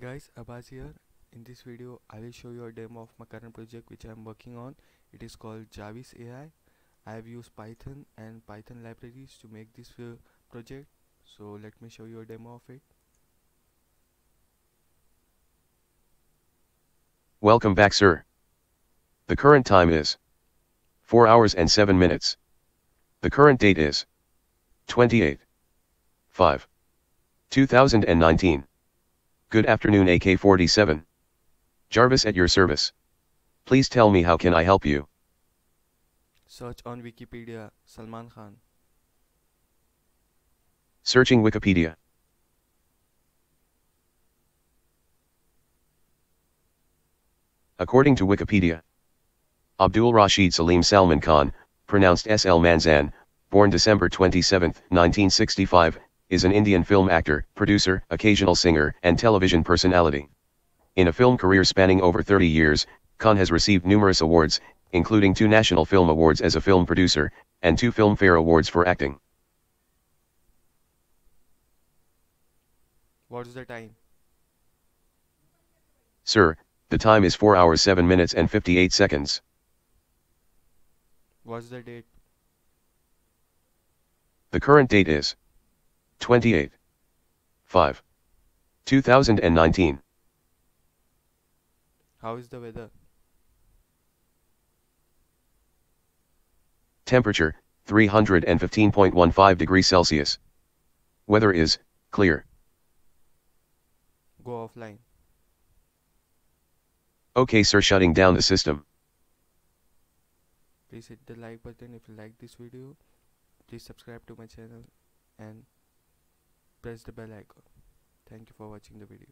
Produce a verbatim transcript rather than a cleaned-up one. Hey guys, Abaz here. In this video I will show you a demo of my current project which I am working on. It is called Jarvis A I. I have used Python and Python libraries to make this uh, project. So let me show you a demo of it. Welcome back, sir. The current time is four hours and seven minutes. The current date is twenty-eighth of the fifth two thousand nineteen. Good afternoon, A K forty-seven. Jarvis at your service. Please tell me, how can I help you? Search on Wikipedia, Salman Khan. Searching Wikipedia. According to Wikipedia, Abdul Rashid Salim Salman Khan, pronounced S L Manzan, born December twenty-seventh nineteen sixty-five, is an Indian film actor, producer, occasional singer, and television personality. In a film career spanning over thirty years, Khan has received numerous awards, including two National Film Awards as a film producer, and two Filmfare Awards for acting. What's the time? Sir, the time is four hours seven minutes and fifty-eight seconds. What's the date? The current date is twenty-eighth of the fifth two thousand nineteen. How is the weather? Temperature, three hundred fifteen point one five degrees Celsius. Weather is clear. Go offline. Okay, sir, shutting down the system. Please hit the like button if you like this video. Please subscribe to my channel and press the bell icon. Thank you for watching the video.